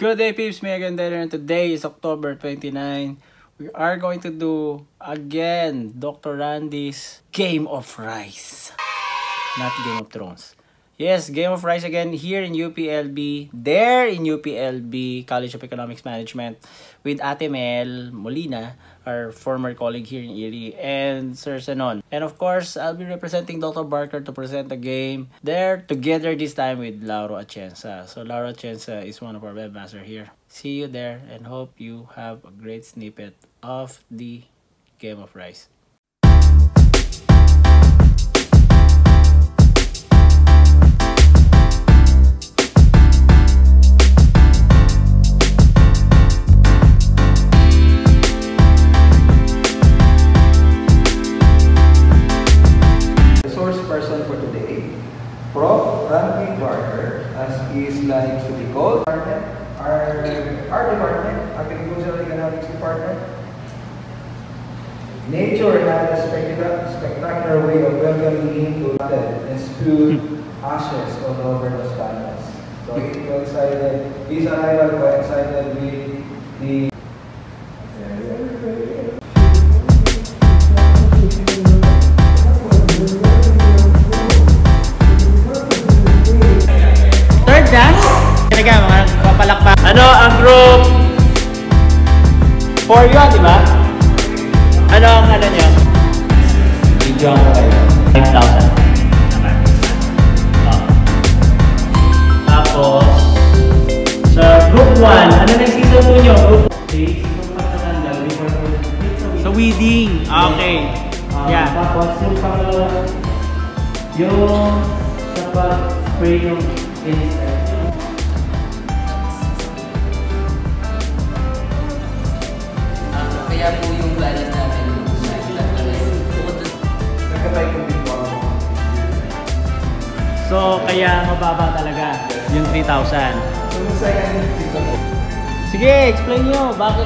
Good day, peeps! Me again there, and today is October 29. We are going to do, again, Dr. Randy's Game of Rice. Not Game of Thrones. Yes, Game of Rice again here in UPLB. There in UPLB, College of Economics Management, with Ate Mel Molina, our former colleague here in Erie, and Sir Senon. And of course, I'll be representing Dr. Barker to present the game there together this time with Lauro Achensa. So Lauro Achensa is one of our webmaster here. See you there and hope you have a great snippet of the Game of Rice. Prof. Randy Barker, as he is like to be called. Our department, Agricultural Economics Department. Nature had a spectacular way of welcoming him to London and spewed ashes all over Los Banos. So he coincided, his arrival coincided with the ano ang group for you, di ba? Ano ang ano niyo? Video ang kayo. 5,000. Tapos, sa group 1, ano na season 2 niyo? Group 3. Sa wedding. Okay. Yeah. Tapos, yung pangalawa, yung sa pag-spray yung insect. Kaya po yung planet natin so kaya mababa talaga yung 3,000. Sige, explain nyo bakit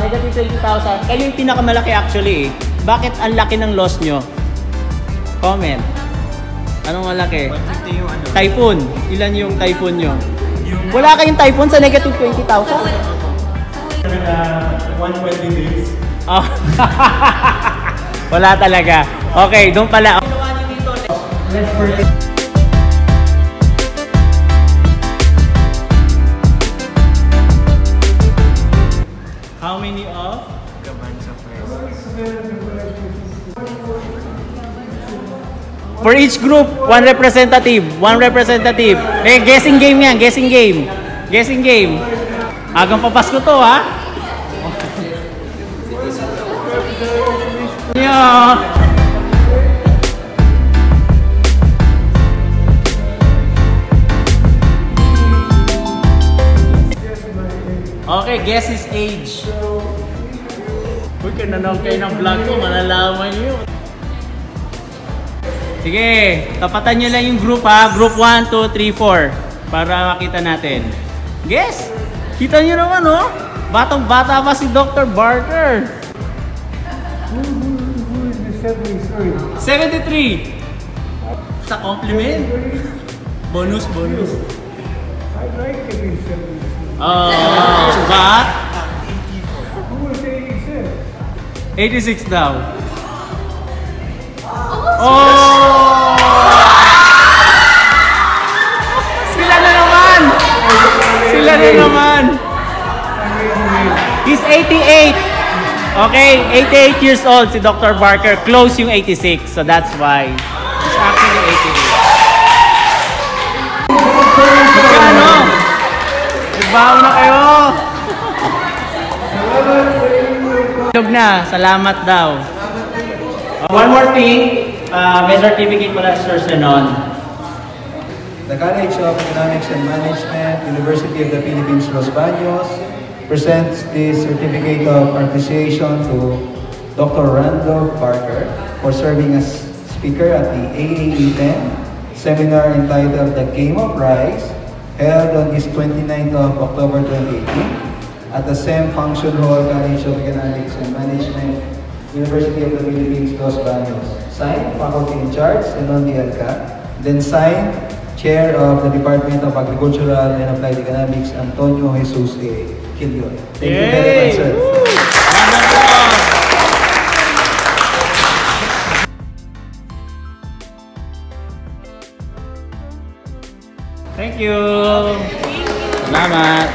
negative 3,000 kayo yung pinakamalaki actually. Bakit ang laki ng loss nyo? Comment. Anong malaki? Typhoon. Ilan yung typhoon nyo? Wala kayong typhoon sa negative 20,000? 120 days. Oh. Wala talaga. Okay, doon pala. Let's forget. How many of? Gabanza friends. For each group, one representative. One representative. Eh, guessing game yan. Guessing game. Guessing game. Agang papasko to, ha? Yeah. Okay, guess his age. Uy, kananaw kayo ng vlog ko, malalaman nyo. Sige, tapatan nyo lang yung group, ha? Group 1, 2, 3, 4. Para makita natin. Guess! Kita nyo naman, oh! Batang-bata pa si Dr. Barker! Who is the 70? Sorry. 73! Sa compliment? Bonus, bonus. I like to be 73. But? 84. Who was 86? 86 daw. Oh! Sila na naman. He's 88. Okay, 88 years old si Dr. Barker. Close yung 86. So that's why he's actually 88. Ano? Ibaw na kayo. Tulog na. Salamat daw. One more thing. May certificate pala Sir Senon. The College of Economics and Management, University of the Philippines, Los Baños, presents this certificate of appreciation to Dr. Randy Barker for serving as speaker at the AAE10 seminar entitled The Game of Rice, held on this 29th of October 2018 at the SEM Function Hall, College of Economics and Management, University of the Philippines, Los Baños. Signed, faculty in charge, Senon D. Alca. Then signed, Chair of the Department of Agricultural and Applied Economics, Antonio Jesus de Quilion. Thank you very much, sir. Thank you. Salamat.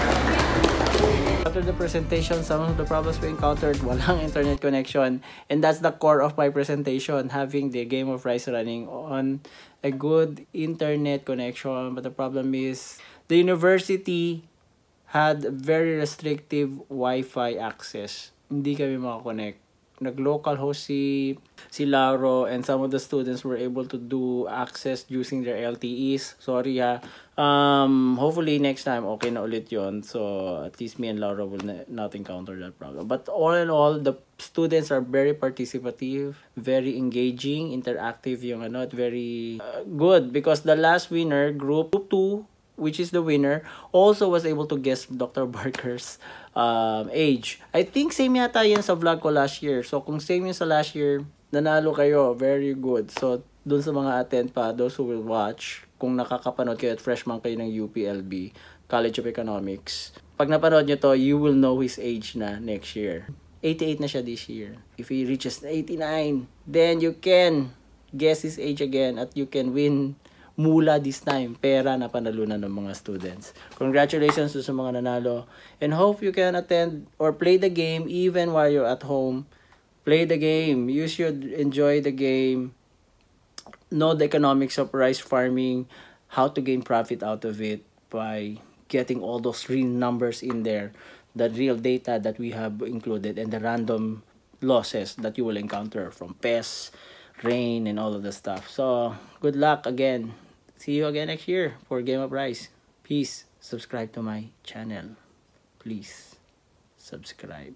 After the presentation, some of the problems we encountered, walang internet connection, and that's the core of my presentation, having the Game of Rice running on a good internet connection. But the problem is the university had very restrictive Wi-Fi access. Hindi kami makakonect. Nag-local host si Lauro, and some of the students were able to do access using their LTEs. Sorry ha. Hopefully next time okay na ulit yon. So at least me and Lauro will not encounter that problem. But all in all, the students are very participative, very engaging, interactive yung ano, at very good, because the last winner, group 2, which is the winner, also was able to guess Dr. Barker's age. I think same yata yun sa vlog ko last year. So kung same yun sa last year, nanalo kayo. Very good. So dun sa mga attend pa, those who will watch, kung nakakapanood kayo at freshman kayo ng UPLB, College of Economics, pag napanood nyo to, you will know his age na next year. 88 na siya this year. If he reaches 89, then you can guess his age again at you can win mula this time, pera na panalunan ng mga students. Congratulations to sa mga nanalo, and hope you can attend or play the game even while you're at home. Play the game. You should enjoy the game. Know the economics of rice farming, how to gain profit out of it by getting all those real numbers in there, the real data that we have included, and the random losses that you will encounter from pests, rain, and all of the stuff. So good luck again. See you again next year for Game of Rice. Peace. Subscribe to my channel. Please subscribe.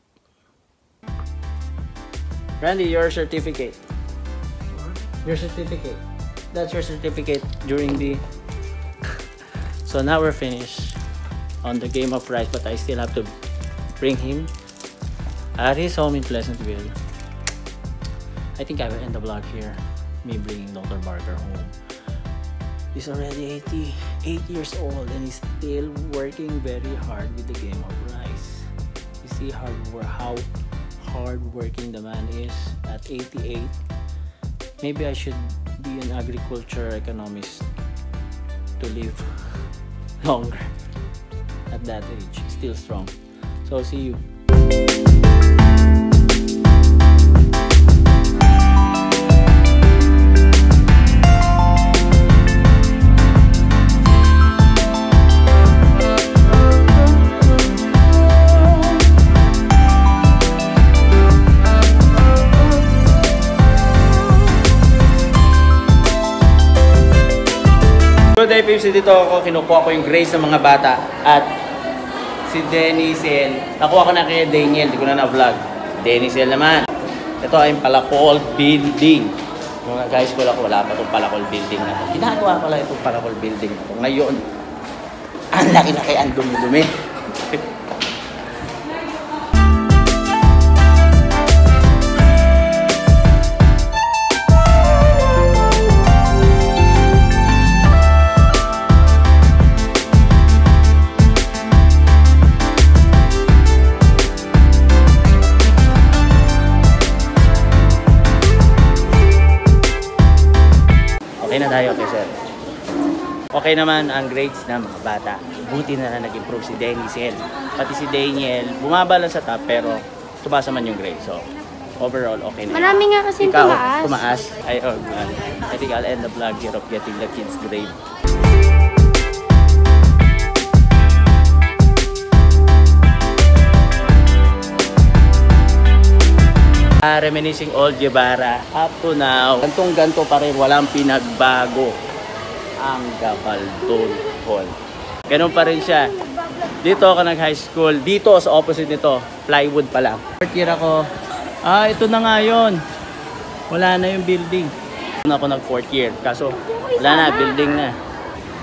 Randy, your certificate. Your certificate. That's your certificate during the... So now we're finished on the Game of Rice, but I still have to bring him at his home in Pleasantville. I think I will end the vlog here. Me bringing Dr. Barker home. He's already 88 years old, and he's still working very hard with the Game of Rice. You see how hard-working the man is at 88. Maybe I should be an agriculture economist to live longer at that age. Still strong. So see you. Good day, Pips. Dito ako, kinukuha ko yung grades ng mga bata. At si Denzel, nakuha ko na kay Daniel, di ko na na-vlog. Denzel naman. Ito ay Palacol Building. Mga guys ko lang, wala pa itong Palacol Building na ito. Ginagawa pala itong Palacol Building na ito. Ngayon, ang laki na kaya, ang dumi-dumi. Okay naman ang grades ng mga bata. Buti na lang nag-improve si Denzel. Pati si Daniel, bumaba lang sa top pero tumaas naman yung grades. So overall, okay na. Marami nga kasi tumaas. Tumaas. I think I'll end the vlog here of getting the kids' grade. Reminiscing old Guevara up to now. Gantong-ganto pa rin, walang pinagbago ang Gabaldon Hall. Ganun pa rin siya. Dito ako nag-high school. Dito, sa opposite nito. Plywood pa lang. Fourth year ako. Ito na nga yun. Wala na yung building. Ako nag-fourth year. Kaso, wala na. Building na.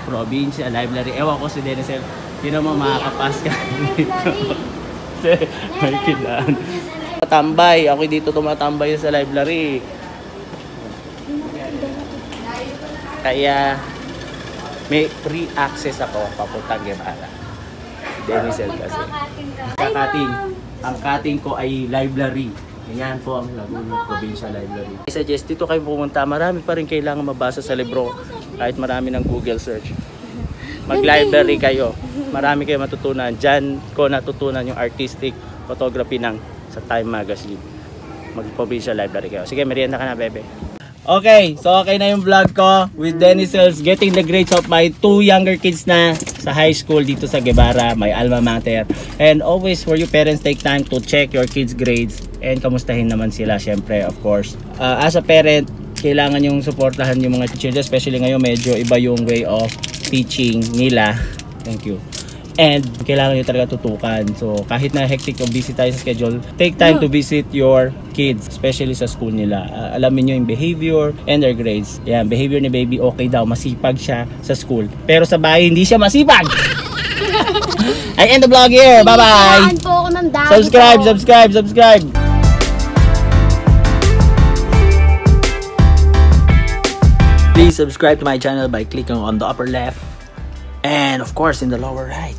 Probinsya, library. Ewan ko si Denzel. Yun naman makakapas ka dito. May kilaan. Tambay. Ako dito tumatambay sa library. Kaya... May 3 access ako papuntang Guevara. Denisel kasi. Kakating. Ang cutting ko ay library. Ganyan po ang Laguna Provincial Library. I suggest dito kayo pumunta. Marami pa rin kailangan mabasa sa libro. Kahit marami ng Google search. Mag-library kayo. Marami kayo matutunan. Diyan ko natutunan yung artistic photography ng sa Time Magazine. Mag-provincial library kayo. Sige, merienda ka na, bebe. Okay, so okay na yung vlog ko with Denizel's getting the grades of my 2 younger kids na sa high school dito sa Guevara, my alma mater. And always for you parents, take time to check your kids' grades and kamustahin naman sila, syempre, of course. As a parent, kailangan yung supportahan yung mga children, especially ngayon medyo iba yung way of teaching nila. Thank you. And kailangan nyo talaga tutukan. So kahit na hectic o busy tayo sa schedule, take time to visit your kids, especially sa school nila. Alamin nyo yung behavior and their grades. Yan, behavior ni baby okay daw, masipag siya sa school. Pero sa bahay, hindi siya masipag! I end the vlog here! Bye-bye! Subscribe, subscribe, subscribe! Please subscribe to my channel by clicking on the upper left and of course in the lower right.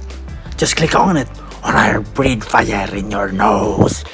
Just click on it, or I'll breathe fire in your nose.